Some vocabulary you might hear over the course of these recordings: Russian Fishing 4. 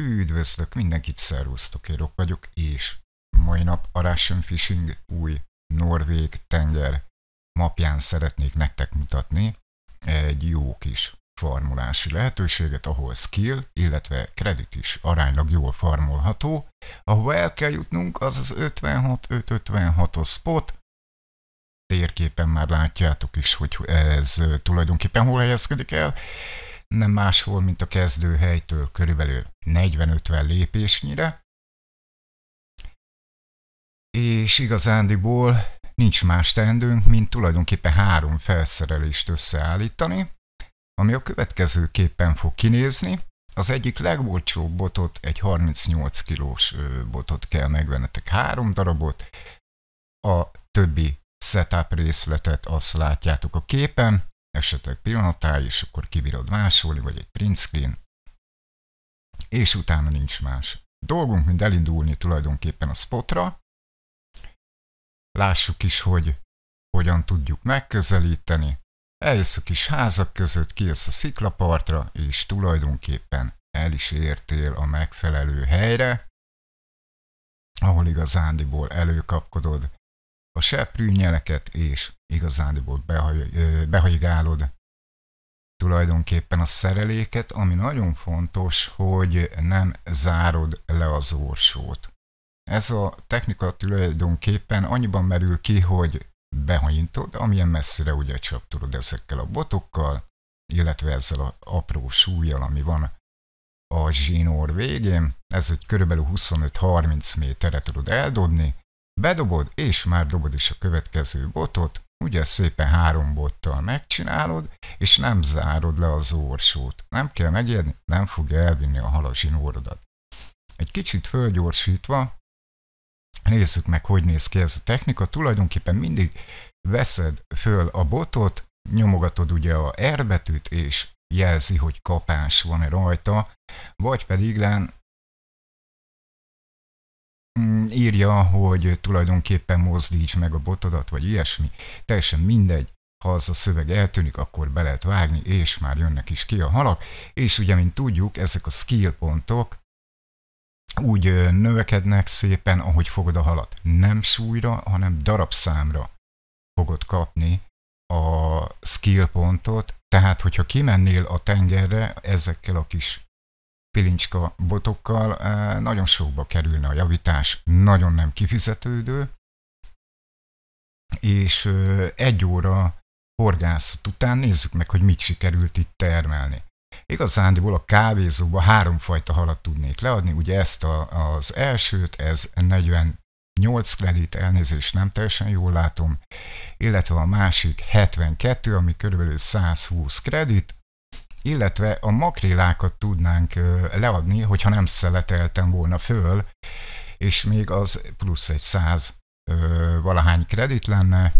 Üdvözlök mindenkit, szervusztok, Érok vagyok, és mai nap a Russian Fishing új norvég tenger mapján szeretnék nektek mutatni egy jó kis farmolási lehetőséget, ahol skill, illetve kredit is aránylag jól farmolható. Ahova el kell jutnunk, az az 556-os spot. Térképen már látjátok is, hogy ez tulajdonképpen hol helyezkedik el. Nem máshol, mint a kezdőhelytől körülbelül 40-50 lépésnyire. És igazándiból nincs más teendőnk, mint tulajdonképpen három felszerelést összeállítani, ami a következőképpen fog kinézni. Az egyik legolcsóbb botot, egy 38 kilós botot kell megvennetek, 3 darabot. A többi setup részletet azt látjátok a képen, esetleg pillanatá, és akkor kibírod másolni, vagy egy print screen, és utána nincs más dolgunk, mint elindulni tulajdonképpen a spotra. Lássuk is, hogy hogyan tudjuk megközelíteni. Eljössz a kis házak között, kijössz a sziklapartra, és tulajdonképpen el is értél a megfelelő helyre, ahol igazándiból előkapkodod a seprűnyeleket, és igazándiból behajigálod tulajdonképpen a szereléket, ami nagyon fontos, hogy nem zárod le az orsót. Ez a technika tulajdonképpen annyiban merül ki, hogy behajintod, amilyen messzire ugye csak tudod ezekkel a botokkal, illetve ezzel az apró súlyjal, ami van a zsinór végén. Ez egy körülbelül 25-30 méterre tudod eldobni, bedobod, és már dobod is a következő botot, ugye szépen 3 bottal megcsinálod, és nem zárod le az orsót. Nem kell megijedni, nem fogja elvinni a hal a zsinórodat. Egy kicsit fölgyorsítva nézzük meg, hogy néz ki ez a technika. Tulajdonképpen mindig veszed föl a botot, nyomogatod ugye a R betűt, és jelzi, hogy kapás van-e rajta, vagy pedig írja, hogy tulajdonképpen mozdíts meg a botodat, vagy ilyesmi. Teljesen mindegy, ha az a szöveg eltűnik, akkor be lehet vágni, és már jönnek is ki a halak. És ugye, mint tudjuk, ezek a skill pontok úgy növekednek szépen, ahogy fogod a halat. Nem súlyra, hanem darabszámra fogod kapni a skill pontot. Tehát, hogyha kimennél a tengerre ezekkel a kis pilincska botokkal, nagyon sokba kerülne a javítás, nagyon nem kifizetődő, és 1 óra horgászat után nézzük meg, hogy mit sikerült itt termelni. Igazándiból a kávézóban 3 fajta halat tudnék leadni, ugye ezt az elsőt, ez 48 kredit, elnézést, nem teljesen jól látom, illetve a másik 72, ami körülbelül 120 kredit, illetve a makrélákat tudnánk leadni, hogyha nem szeleteltem volna föl, és még az plusz egy 100 valahány kredit lenne,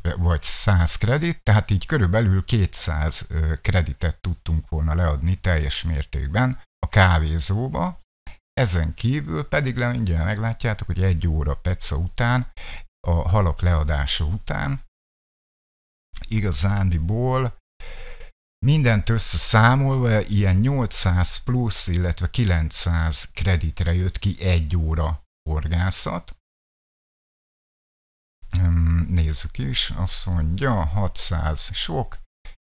vagy 100 kredit, tehát így körülbelül 200 kreditet tudtunk volna leadni teljes mértékben a kávézóba. Ezen kívül pedig mindjárt meglátjátok, hogy 1 óra peca után, a halak leadása után igazándiból mindent összeszámolva ilyen 800 plusz, illetve 900 kreditre jött ki 1 óra horgászat. Nézzük is, azt mondja 600 sok,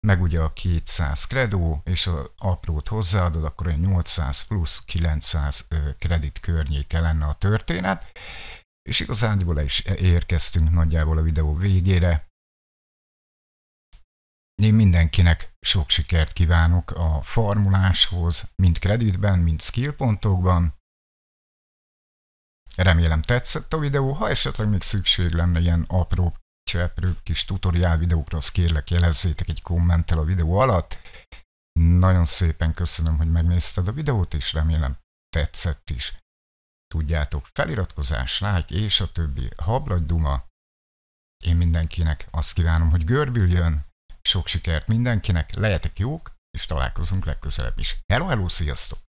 meg ugye a 200 kredó, és az aprót hozzáadod, akkor egy 800 plusz 900 kredit környéke lenne a történet. És igazándiból is érkeztünk nagyjából a videó végére. Én mindenkinek sok sikert kívánok a farmoláshoz, mind kreditben, mind skillpontokban. Remélem tetszett a videó, ha esetleg még szükség lenne ilyen apró cseprő kis tutoriál videókra, azt kérlek jelezzétek egy kommenttel a videó alatt. Nagyon szépen köszönöm, hogy megnézted a videót, és remélem tetszett is. Tudjátok, feliratkozás, like és a többi habladuma. Én mindenkinek azt kívánom, hogy görbüljön. Sok sikert mindenkinek, legyetek jók, és találkozunk legközelebb is. Hello, hello, sziasztok!